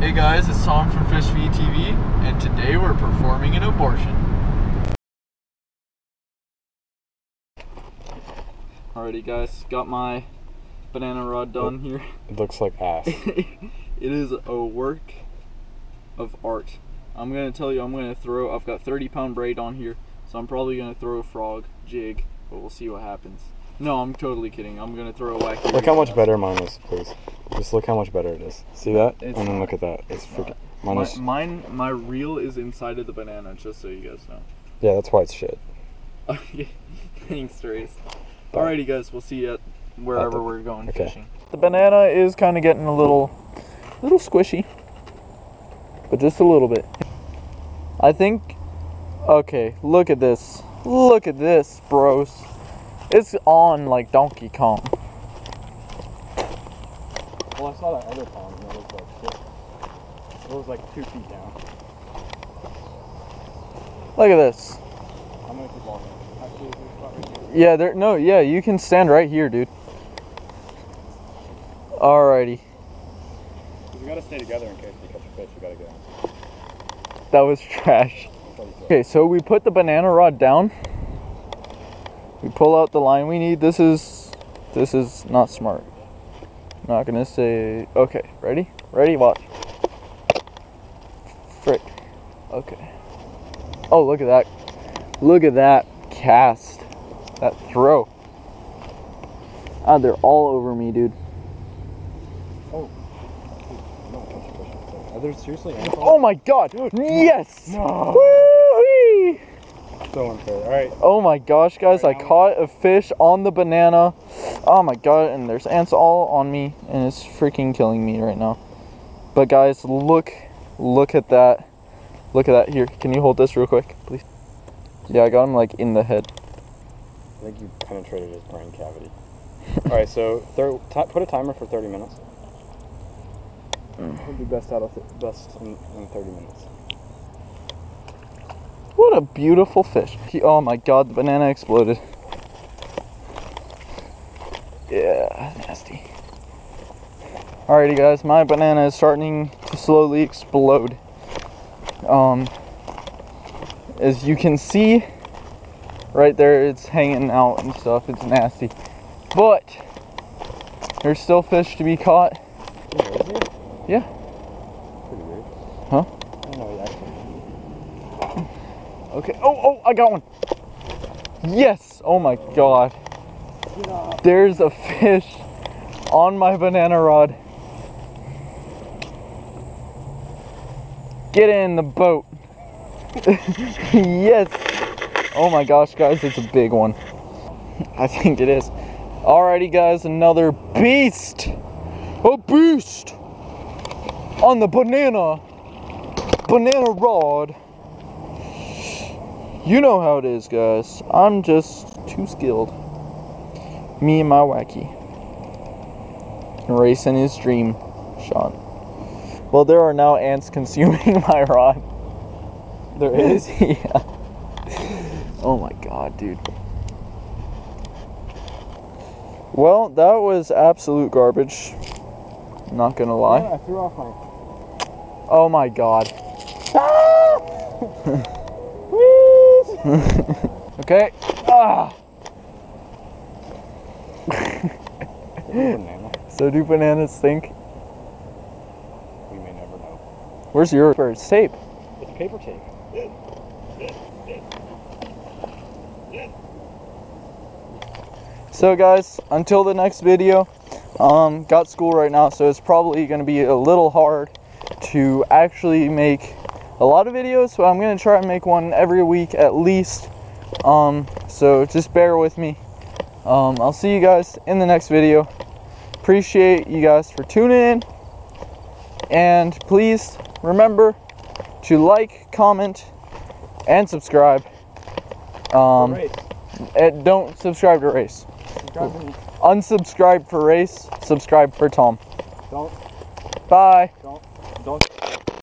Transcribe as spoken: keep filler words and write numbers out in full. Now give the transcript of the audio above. Hey guys, it's Tom from FishVTV, and today we're performing an abortion. Alrighty guys, got my banana rod done here. It looks like ass. It is a work of art. I'm gonna tell you, I'm gonna throw, I've got thirty pound braid on here, so I'm probably gonna throw a frog jig, but we'll see what happens. No, I'm totally kidding. I'm gonna throw a wacky. Look how much better mine is, please. Just look how much better it is. See that? It's and then look at that. It's freaking. Mine, my, is... mine, my reel is inside of the banana, just so you guys know. Yeah, that's why it's shit. Okay, thanks, Trace. Bye. Alrighty, guys. We'll see you at wherever the... we're going okay. fishing. The banana is kind of getting a little, little squishy, but just a little bit. I think. Okay, look at this. Look at this, bros. It's on like Donkey Kong. Well, I saw that other pond and it looked like shit. It was like two feet down. Look at this. I'm gonna keep walking. Actually, there's a spot right here. Yeah, there. No, yeah, you can stand right here, dude. Alrighty. We gotta stay together in case we catch a fish. We gotta get out. That was trash. Okay, so we put the banana rod down. We pull out the line we need. This is, this is not smart. I'm not gonna say, okay, ready? Ready, watch. Frick, okay. Oh, look at that. Look at that cast, that throw. Ah, they're all over me, dude. Oh, are there seriously animals? Oh my God, yes! No. Woo-wee! So unfair. All right. Oh my gosh, guys, right, I caught a fish on the banana. Oh my God, and there's ants all on me, and it's freaking killing me right now. But guys, look, look at that. Look at that here. Can you hold this real quick, please? Yeah, I got him like in the head. I think you penetrated his brain cavity. All right, so put a timer for thirty minutes. Mm. It'll be best out of th best in, in thirty minutes. What a beautiful fish. He, oh my God, the banana exploded. Yeah, nasty. Alrighty guys, my banana is starting to slowly explode. Um, as you can see, right there it's hanging out and stuff, it's nasty. But, there's still fish to be caught. Yeah. Pretty weird. Huh? Okay, oh, oh, I got one. Yes, oh my God. There's a fish on my banana rod. Get in the boat. Yes. Oh my gosh, guys, it's a big one. I think it is. Alrighty, guys, another beast. A beast on the banana, banana rod. You know how it is, guys. I'm just too skilled. Me and my wacky. Racing his dream shot. Well, there are now ants consuming my rod. There is? Yeah. Oh my God, dude. Well, that was absolute garbage. I'm not gonna lie. Yeah, I threw off my... Oh my God. Ah! Okay. Ah. So do bananas stink? We may never know. Where's your bird tape? It's paper tape. So guys, until the next video, um, got school right now, so it's probably gonna be a little hard to actually make a lot of videos, but I'm gonna try and make one every week at least. Um, so just bear with me. Um, I'll see you guys in the next video. Appreciate you guys for tuning in, and please remember to like, comment, and subscribe. Um, and don't subscribe to Race. Subscribe to me. Unsubscribe for Race. Subscribe for Tom. Don't. Bye. Don't. Don't.